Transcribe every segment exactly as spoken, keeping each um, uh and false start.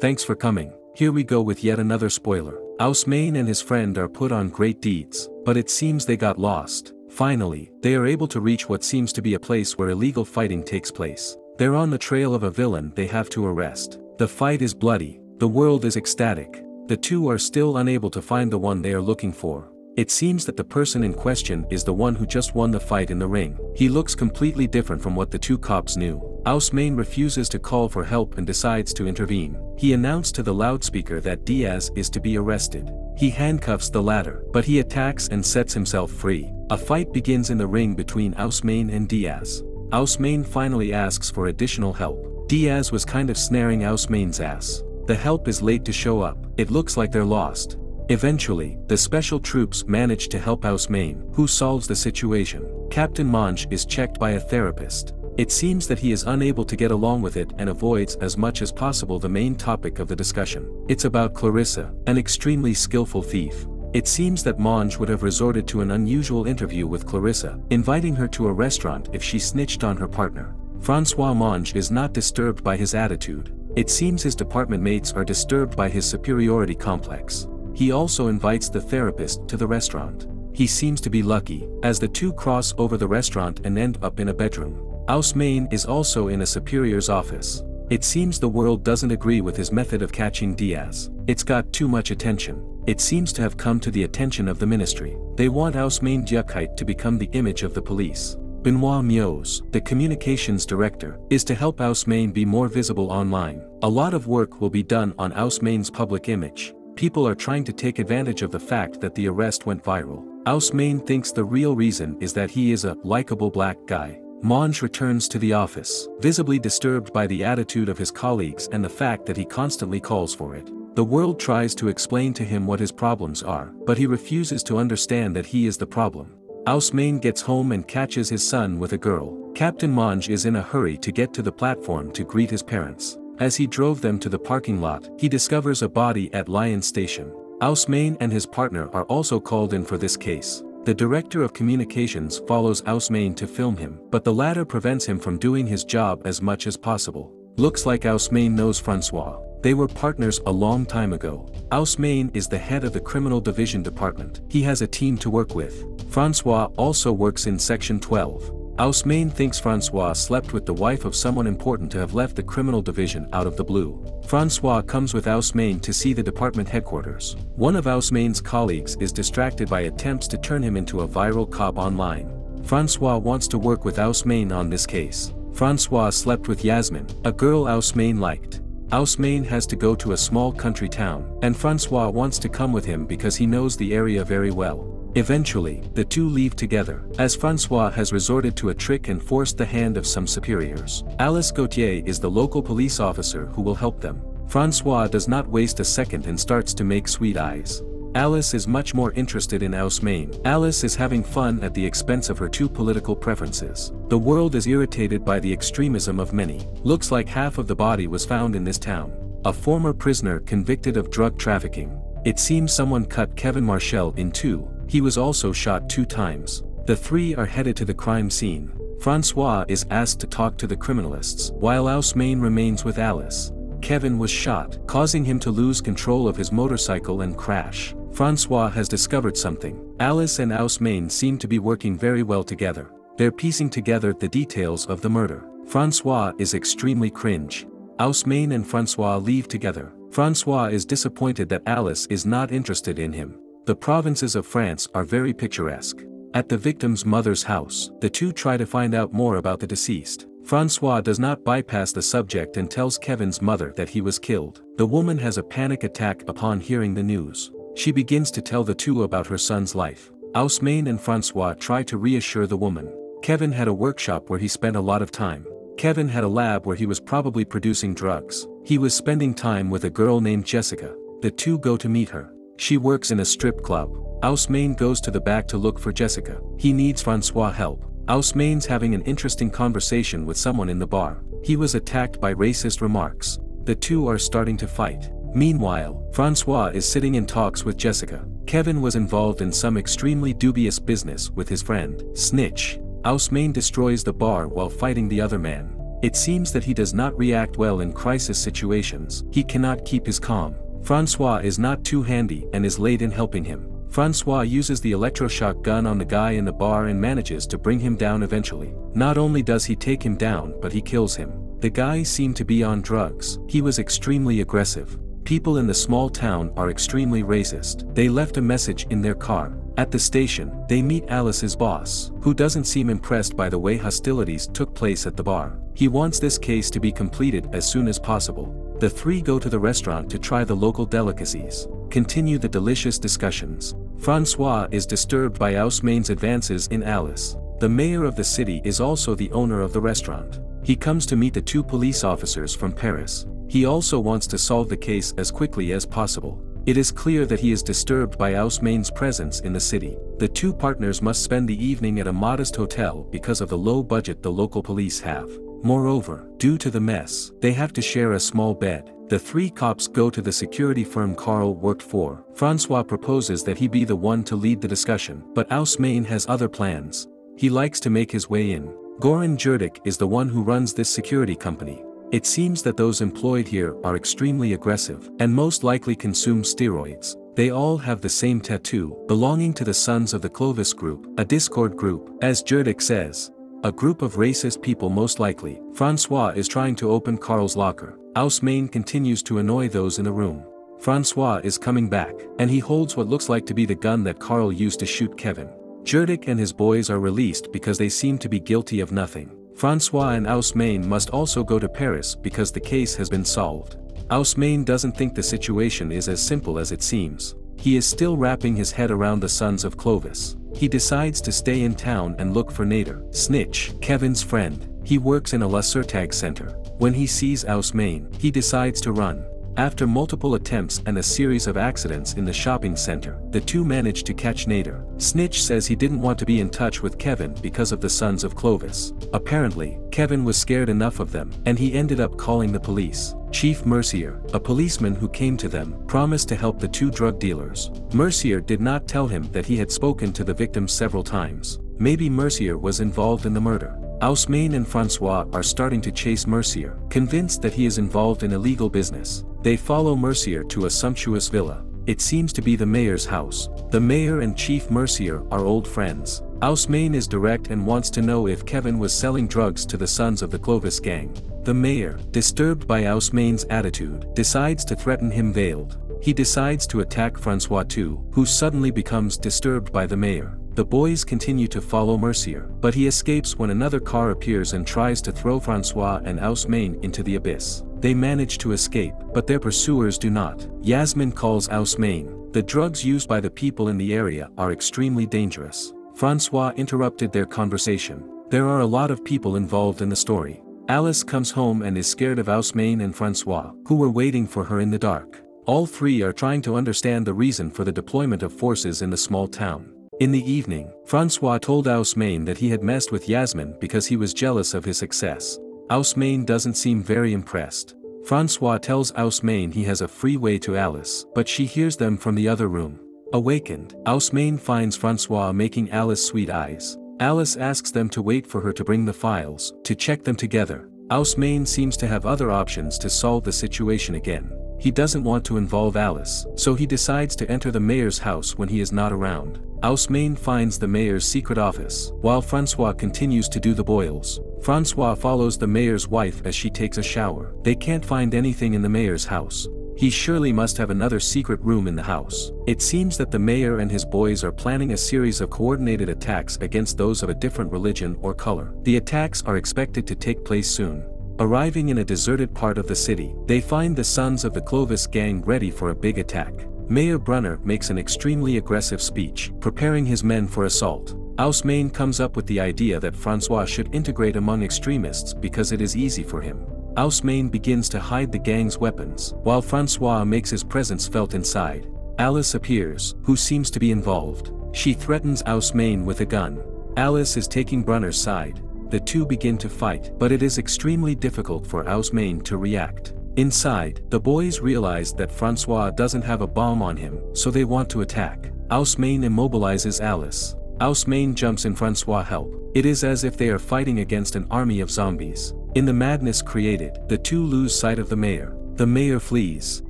Thanks for coming. Here we go with yet another spoiler. Hausmann and his friend are put on great deeds, but it seems they got lost. Finally, they are able to reach what seems to be a place where illegal fighting takes place. They're on the trail of a villain they have to arrest. The fight is bloody. The world is ecstatic. The two are still unable to find the one they are looking for. It seems that the person in question is the one who just won the fight in the ring. He looks completely different from what the two cops knew. Hausmann refuses to call for help and decides to intervene. He announced to the loudspeaker that Diaz is to be arrested. He handcuffs the latter, but he attacks and sets himself free. A fight begins in the ring between Hausmann and Diaz. Hausmann finally asks for additional help. Diaz was kind of snaring Hausmann's ass. The help is late to show up. It looks like they're lost. Eventually, the special troops manage to help Hausmann, who solves the situation. Captain Monge is checked by a therapist. It seems that he is unable to get along with it and avoids as much as possible the main topic of the discussion. It's about Clarissa, an extremely skillful thief. It seems that Monge would have resorted to an unusual interview with Clarissa, inviting her to a restaurant if she snitched on her partner. François Monge is not disturbed by his attitude. It seems his department mates are disturbed by his superiority complex. He also invites the therapist to the restaurant. He seems to be lucky, as the two cross over the restaurant and end up in a bedroom. Hausmann is also in a superior's office. It seems the world doesn't agree with his method of catching Diaz. It's got too much attention. It seems to have come to the attention of the ministry. They want Hausmann Diakité to become the image of the police. Benoit Mios, the communications director, is to help Hausmann be more visible online. A lot of work will be done on Hausmann's public image. People are trying to take advantage of the fact that the arrest went viral. Hausmann thinks the real reason is that he is a likable black guy. Monge returns to the office, visibly disturbed by the attitude of his colleagues and the fact that he constantly calls for it. The world tries to explain to him what his problems are, but he refuses to understand that he is the problem. Hausmann gets home and catches his son with a girl. Captain Monge is in a hurry to get to the platform to greet his parents. As he drove them to the parking lot, he discovers a body at Lion Station. Hausmann and his partner are also called in for this case. The director of communications follows Hausmann to film him, but the latter prevents him from doing his job as much as possible. Looks like Hausmann knows Francois. They were partners a long time ago. Hausmann is the head of the criminal division department. He has a team to work with. Francois also works in section twelve. Hausmann thinks Francois slept with the wife of someone important to have left the criminal division out of the blue. Francois comes with Hausmann to see the department headquarters. One of Hausmann's colleagues is distracted by attempts to turn him into a viral cop online. Francois wants to work with Hausmann on this case. Francois slept with Yasmin, a girl Hausmann liked. Hausmann has to go to a small country town, and Francois wants to come with him because he knows the area very well. Eventually, the two leave together, as Francois has resorted to a trick and forced the hand of some superiors. Alice Gautier is the local police officer who will help them. Francois does not waste a second and starts to make sweet eyes. Alice is much more interested in Hausmann. Alice is having fun at the expense of her two political preferences. The world is irritated by the extremism of many. Looks like half of the body was found in this town. A former prisoner convicted of drug trafficking. It seems someone cut Kevin Marshall in two. He was also shot two times. The three are headed to the crime scene. Francois is asked to talk to the criminalists, while Hausmann remains with Alice. Kevin was shot, causing him to lose control of his motorcycle and crash. Francois has discovered something. Alice and Hausmann seem to be working very well together. They're piecing together the details of the murder. Francois is extremely cringe. Hausmann and Francois leave together. Francois is disappointed that Alice is not interested in him. The provinces of France are very picturesque. At the victim's mother's house, the two try to find out more about the deceased. Francois does not bypass the subject and tells Kevin's mother that he was killed. The woman has a panic attack upon hearing the news. She begins to tell the two about her son's life. Hausmann and Francois try to reassure the woman. Kevin had a workshop where he spent a lot of time. Kevin had a lab where he was probably producing drugs. He was spending time with a girl named Jessica. The two go to meet her. She works in a strip club. Hausmann goes to the back to look for Jessica. He needs Francois' help. Hausmann's having an interesting conversation with someone in the bar. He was attacked by racist remarks. The two are starting to fight. Meanwhile, Francois is sitting in talks with Jessica. Kevin was involved in some extremely dubious business with his friend, Snitch. Hausmann destroys the bar while fighting the other man. It seems that he does not react well in crisis situations. He cannot keep his calm. Francois is not too handy and is late in helping him. Francois uses the electroshock gun on the guy in the bar and manages to bring him down eventually. Not only does he take him down, but he kills him. The guy seemed to be on drugs. He was extremely aggressive. People in the small town are extremely racist. They left a message in their car. At the station, they meet Alice's boss, who doesn't seem impressed by the way hostilities took place at the bar. He wants this case to be completed as soon as possible. The three go to the restaurant to try the local delicacies. Continue the delicious discussions. Francois is disturbed by Hausmann's advances in Alice. The mayor of the city is also the owner of the restaurant. He comes to meet the two police officers from Paris. He also wants to solve the case as quickly as possible. It is clear that he is disturbed by Hausmann's presence in the city. The two partners must spend the evening at a modest hotel because of the low budget the local police have. Moreover, due to the mess, they have to share a small bed. The three cops go to the security firm Carl worked for. Francois proposes that he be the one to lead the discussion, but Hausmann has other plans. He likes to make his way in. Goran Jurdik is the one who runs this security company. It seems that those employed here are extremely aggressive, and most likely consume steroids. They all have the same tattoo, belonging to the Sons of the Clovis group, a discord group, as Jurdik says. A group of racist people most likely. Francois is trying to open Carl's locker. Hausmann continues to annoy those in the room. Francois is coming back, and he holds what looks like to be the gun that Carl used to shoot Kevin. Jurdik and his boys are released because they seem to be guilty of nothing. Francois and Hausmann must also go to Paris because the case has been solved. Hausmann doesn't think the situation is as simple as it seems. He is still wrapping his head around the Sons of Clovis. He decides to stay in town and look for Nader, Snitch, Kevin's friend. He works in a La Surtag center. When he sees Hausmann, he decides to run. After multiple attempts and a series of accidents in the shopping center, the two manage to catch Nader. Snitch says he didn't want to be in touch with Kevin because of the Sons of Clovis. Apparently, Kevin was scared enough of them, and he ended up calling the police. Chief Mercier, a policeman who came to them, promised to help the two drug dealers. Mercier did not tell him that he had spoken to the victims several times. Maybe Mercier was involved in the murder. Hausmann and Francois are starting to chase Mercier, convinced that he is involved in illegal business. They follow Mercier to a sumptuous villa. It seems to be the mayor's house. The mayor and Chief Mercier are old friends. Hausmann is direct and wants to know if Kevin was selling drugs to the Sons of the Clovis gang. The mayor, disturbed by Hausmann's attitude, decides to threaten him veiled. He decides to attack Francois too, who suddenly becomes disturbed by the mayor. The boys continue to follow Mercier, but he escapes when another car appears and tries to throw Francois and Hausmann into the abyss. They manage to escape, but their pursuers do not. Yasmin calls Hausmann. The drugs used by the people in the area are extremely dangerous. Francois interrupted their conversation. There are a lot of people involved in the story. Alice comes home and is scared of Hausmann and Francois, who were waiting for her in the dark. All three are trying to understand the reason for the deployment of forces in the small town. In the evening, Francois told Hausmann that he had messed with Yasmin because he was jealous of his success. Hausmann doesn't seem very impressed. Francois tells Hausmann he has a free way to Alice, but she hears them from the other room. Awakened, Hausmann finds Francois making Alice sweet eyes. Alice asks them to wait for her to bring the files, to check them together. Hausmann seems to have other options to solve the situation again. He doesn't want to involve Alice, so he decides to enter the mayor's house when he is not around. Hausmann finds the mayor's secret office, while Francois continues to do the boils. Francois follows the mayor's wife as she takes a shower. They can't find anything in the mayor's house. He surely must have another secret room in the house. It seems that the mayor and his boys are planning a series of coordinated attacks against those of a different religion or color. The attacks are expected to take place soon. Arriving in a deserted part of the city, they find the Sons of the Clovis gang ready for a big attack. Mayor Brunner makes an extremely aggressive speech, preparing his men for assault. Hausmann comes up with the idea that Francois should integrate among extremists because it is easy for him. Hausmann begins to hide the gang's weapons, while Francois makes his presence felt inside. Alice appears, who seems to be involved. She threatens Hausmann with a gun. Alice is taking Brunner's side. The two begin to fight, but it is extremely difficult for Hausmann to react. Inside, the boys realize that Francois doesn't have a bomb on him, so they want to attack. Hausmann immobilizes Alice. Hausmann jumps in Francois' help. It is as if they are fighting against an army of zombies. In the madness created, the two lose sight of the mayor. The mayor flees,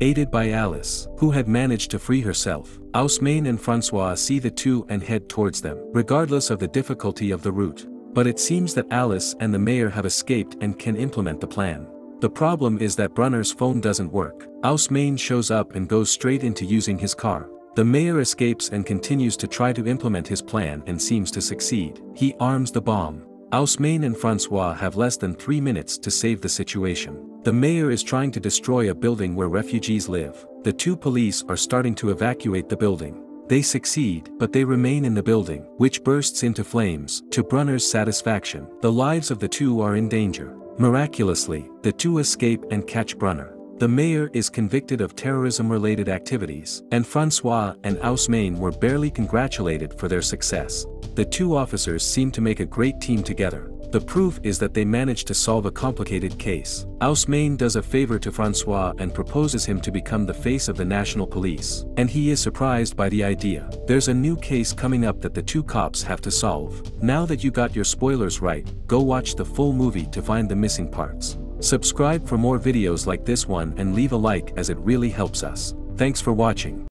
aided by Alice, who had managed to free herself. Hausmann and Francois see the two and head towards them, regardless of the difficulty of the route. But it seems that Alice and the mayor have escaped and can implement the plan. The problem is that Brunner's phone doesn't work. Hausmann shows up and goes straight into using his car. The mayor escapes and continues to try to implement his plan and seems to succeed. He arms the bomb. Hausmann and Francois have less than three minutes to save the situation. The mayor is trying to destroy a building where refugees live. The two police are starting to evacuate the building. They succeed, but they remain in the building, which bursts into flames. To Brunner's satisfaction, the lives of the two are in danger. Miraculously, the two escape and catch Brunner. The mayor is convicted of terrorism-related activities, and Francois and Hausmann were barely congratulated for their success. The two officers seem to make a great team together. The proof is that they managed to solve a complicated case. Hausmann does a favor to Francois and proposes him to become the face of the national police, and he is surprised by the idea. There's a new case coming up that the two cops have to solve. Now that you got your spoilers right, go watch the full movie to find the missing parts. Subscribe for more videos like this one and leave a like as it really helps us. Thanks for watching.